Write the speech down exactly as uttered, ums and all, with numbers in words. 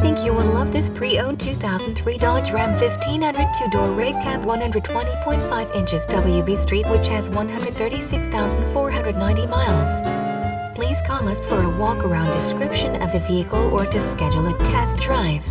think you will love this pre-owned two thousand three Dodge Ram fifteen hundred two-door rig cab one hundred twenty point five inches W B Street, which has one hundred thirty-six thousand four hundred ninety miles. Please call us for a walk-around description of the vehicle or to schedule a test drive.